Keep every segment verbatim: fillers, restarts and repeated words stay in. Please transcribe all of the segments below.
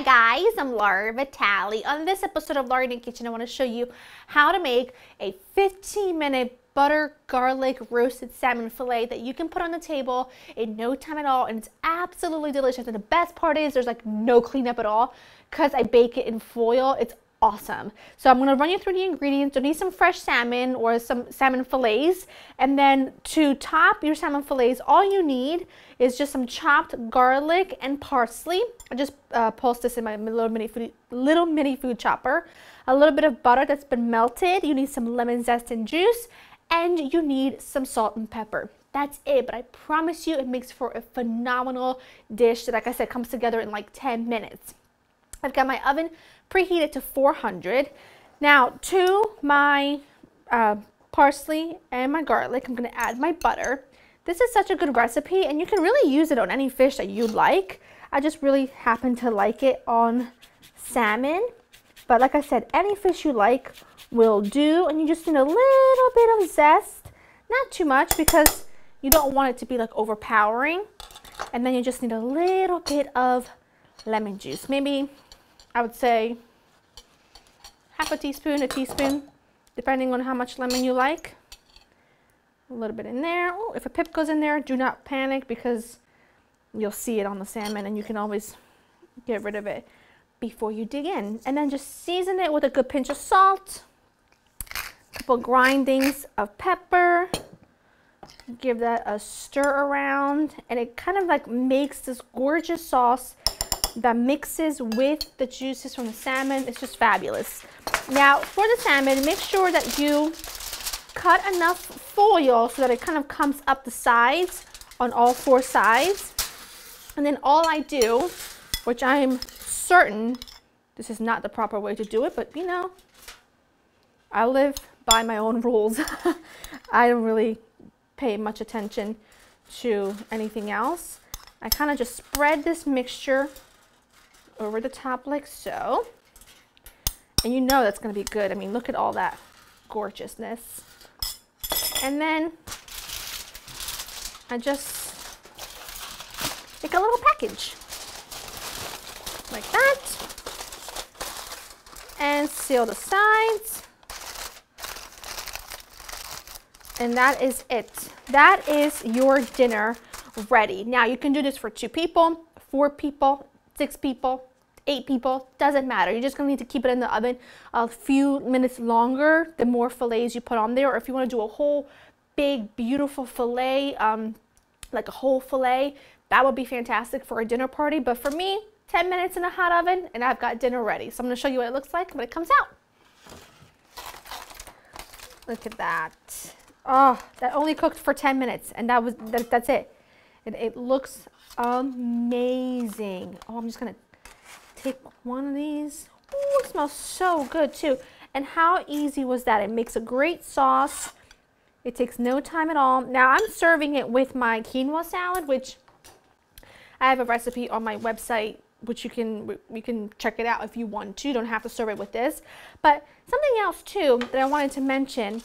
Hi guys, I'm Laura Vitale. On this episode of Laura in the Kitchen, I want to show you how to make a fifteen minute butter garlic roasted salmon fillet that you can put on the table in no time at all, and it's absolutely delicious. And the best part is there's like no cleanup at all because I bake it in foil. It's awesome. So I'm going to run you through the ingredients. You'll need some fresh salmon or some salmon fillets, and then to top your salmon fillets, all you need is just some chopped garlic and parsley. I just uh, pulsed this in my little mini food, little mini food chopper. A little bit of butter that's been melted. You need some lemon zest and juice, and you need some salt and pepper. That's it, but I promise you it makes for a phenomenal dish that, like I said, comes together in like ten minutes. I've got my oven preheated to four hundred. Now to my uh, parsley and my garlic, I'm going to add my butter. This is such a good recipe, and you can really use it on any fish that you like. I just really happen to like it on salmon. But like I said, any fish you like will do, and you just need a little bit of zest. Not too much, because you don't want it to be like overpowering. And then you just need a little bit of lemon juice. Maybe I would say half a teaspoon, a teaspoon, depending on how much lemon you like. A little bit in there. Oh, if a pip goes in there, do not panic, because you'll see it on the salmon and you can always get rid of it before you dig in. And then just season it with a good pinch of salt, a couple grindings of pepper. Give that a stir around, and it kind of like makes this gorgeous sauce that mixes with the juices from the salmon. It's just fabulous. Now for the salmon, make sure that you cut enough foil so that it kind of comes up the sides on all four sides. And then all I do, which I'm certain this is not the proper way to do it, but you know, I live by my own rules. I don't really pay much attention to anything else. I kind of just spread this mixture over the top like so, and you know that's going to be good. I mean, look at all that gorgeousness. And then I just make a little package like that and seal the sides, and that is it. That is your dinner ready. Now you can do this for two people, four people, six people, eight people, doesn't matter. You're just going to need to keep it in the oven a few minutes longer, the more fillets you put on there. Or if you want to do a whole big, beautiful fillet, um, like a whole fillet, that would be fantastic for a dinner party. But for me, ten minutes in a hot oven and I've got dinner ready. So I'm going to show you what it looks like when it comes out. Look at that. Oh, that only cooked for ten minutes, and that was that, that's it. And it looks amazing. Oh, I'm just going to take one of these. Oh, it smells so good too. And how easy was that? It makes a great sauce. It takes no time at all. Now I'm serving it with my quinoa salad, which I have a recipe on my website, which you can you can check it out if you want to. You don't have to serve it with this. But something else too that I wanted to mention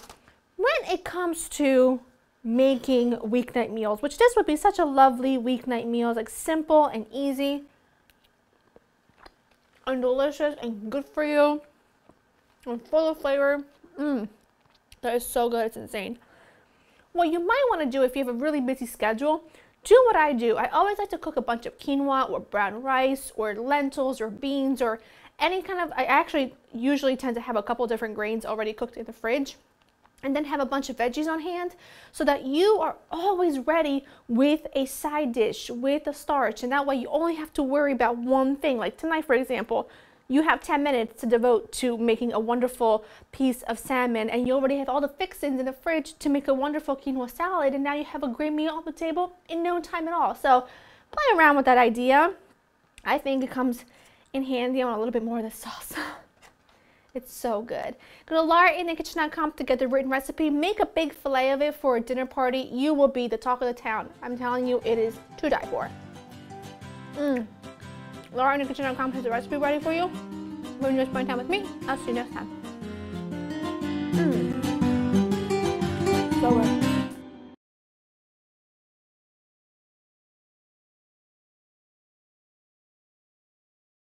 when it comes to making weeknight meals, which this would be such a lovely weeknight meal. It's like simple and easy and delicious and good for you and full of flavor. Mmm, that is so good, it's insane. What you might want to do if you have a really busy schedule, do what I do. I always like to cook a bunch of quinoa or brown rice or lentils or beans or any kind of, I actually usually tend to have a couple different grains already cooked in the fridge, and then have a bunch of veggies on hand so that you are always ready with a side dish, with a starch, and that way you only have to worry about one thing. Like tonight, for example, you have ten minutes to devote to making a wonderful piece of salmon, and you already have all the fixings in the fridge to make a wonderful quinoa salad, and now you have a great meal on the table in no time at all. So play around with that idea. I think it comes in handy. I want a little bit more of the sauce. It's so good. Go to Laura in the Kitchen dot com to get the written recipe. Make a big fillet of it for a dinner party. You will be the talk of the town. I'm telling you, it is to die for. Mm. Laura in the Kitchen dot com has the recipe ready for you. If you enjoyed spending time with me, I'll see you next time. Mm.